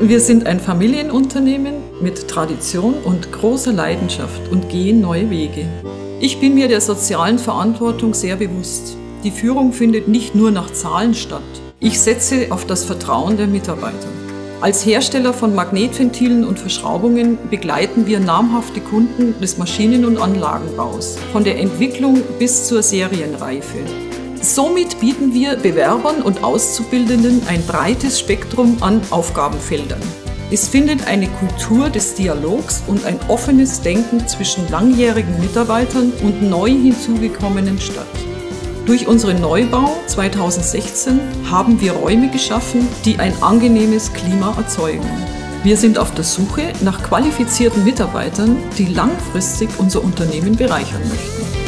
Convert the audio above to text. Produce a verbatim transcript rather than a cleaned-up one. Wir sind ein Familienunternehmen mit Tradition und großer Leidenschaft und gehen neue Wege. Ich bin mir der sozialen Verantwortung sehr bewusst. Die Führung findet nicht nur nach Zahlen statt. Ich setze auf das Vertrauen der Mitarbeiter. Als Hersteller von Magnetventilen und Verschraubungen begleiten wir namhafte Kunden des Maschinen- und Anlagenbaus, von der Entwicklung bis zur Serienreife. Somit bieten wir Bewerbern und Auszubildenden ein breites Spektrum an Aufgabenfeldern. Es findet eine Kultur des Dialogs und ein offenes Denken zwischen langjährigen Mitarbeitern und neu hinzugekommenen statt. Durch unseren Neubau zweitausendsechzehn haben wir Räume geschaffen, die ein angenehmes Klima erzeugen. Wir sind auf der Suche nach qualifizierten Mitarbeitern, die langfristig unser Unternehmen bereichern möchten.